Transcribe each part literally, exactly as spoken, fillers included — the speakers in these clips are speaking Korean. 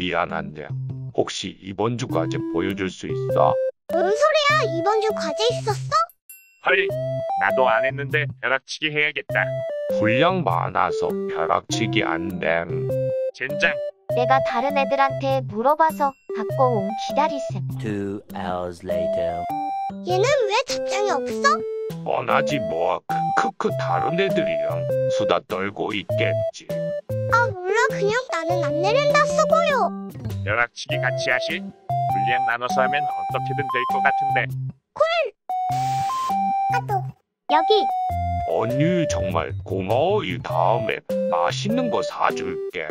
미안한데 혹시 이번 주 과제 보여줄 수 있어? 뭔 소리야? 이번 주 과제 있었어? 헐, 나도 안 했는데 벼락치기 해야겠다. 분량 많아서 벼락치기 안 됨. 젠장. 내가 다른 애들한테 물어봐서 갖고 온 기다리셈. Two hours later. 얘는 왜 답장이 없어? 뻔하지 뭐. 크크크 다른 애들이랑 수다 떨고 있겠지. 아 몰라, 그냥 나는 안 내린다 쓰고요. 벼락치기 같이 하실? 분량 나눠서 하면 어떻게든 될 것 같은데. 콜! 아또 여기. 언니 정말 고마워. 이 다음에 맛있는 거 사줄게.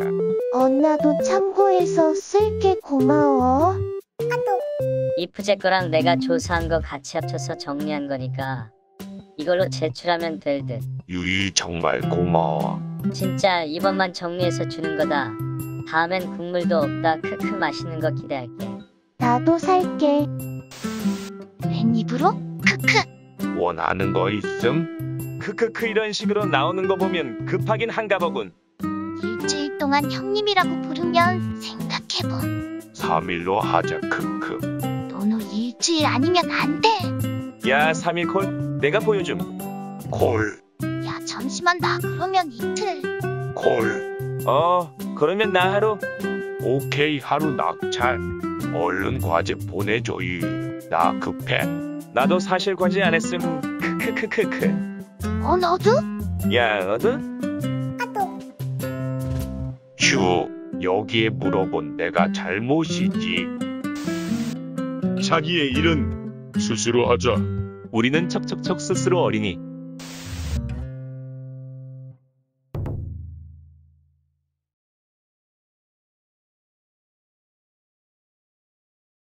언나도 참고해서 쓸게. 고마워. 아또 이프제 거랑 내가 조사한 거 같이 합쳐서 정리한 거니까 이걸로 제출하면 될 듯. 유이 정말 고마워. 진짜 이번만 정리해서 주는 거다. 다음엔 국물도 없다. 크크 맛있는 거 기대할게. 나도 살게. 웬 입으로? 크크. 원하는 거 있음? 크크크 이런 식으로 나오는 거 보면 급하긴 한가 보군. 일주일 동안 형님이라고 부르면 생각해봄. 삼 일로 하자. 크크. 너는 일주일 아니면 안 돼. 야 삼 일 콜. 내가 보여줌. 콜. 야 잠시만, 나 그러면 이틀. 콜. 어 그러면 나 하루. 오케이 하루 낙찰. 얼른 과제 보내줘이. 나 급해. 나도 사실 과제 안 했음. 크크크크크. 어 너도? 야 너도? 아도. 휴, 여기에 물어본 내가 잘못이지. 자기의 일은 스스로 하자. 우리는 척척척 스스로 어린이.